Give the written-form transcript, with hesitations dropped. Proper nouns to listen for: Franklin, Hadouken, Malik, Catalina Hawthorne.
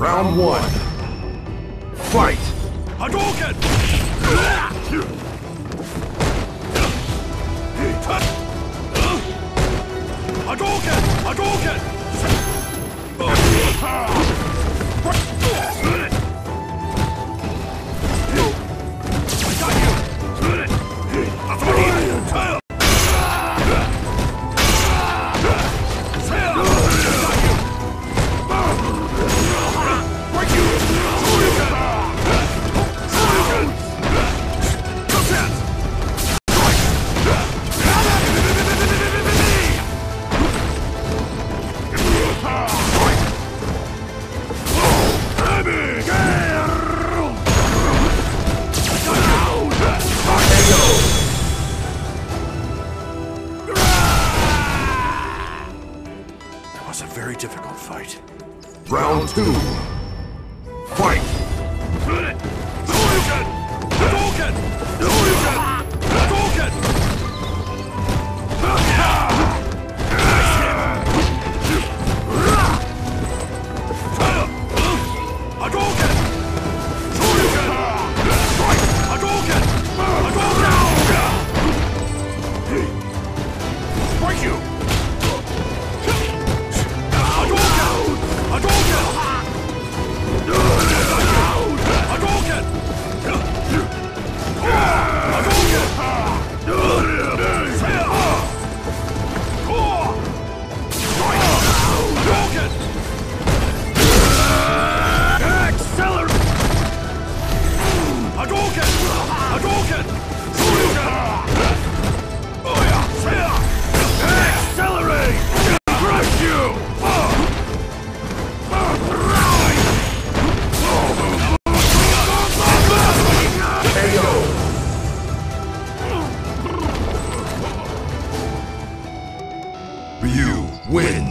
Round one. Fight! Hadouken! Hadouken! Hadouken! It's a very difficult fight. Round two. Fight! Hadouken! Hadouken! Hadouken! Hadouken! Hadouken! Hadouken! Hadouken! Break you! You win!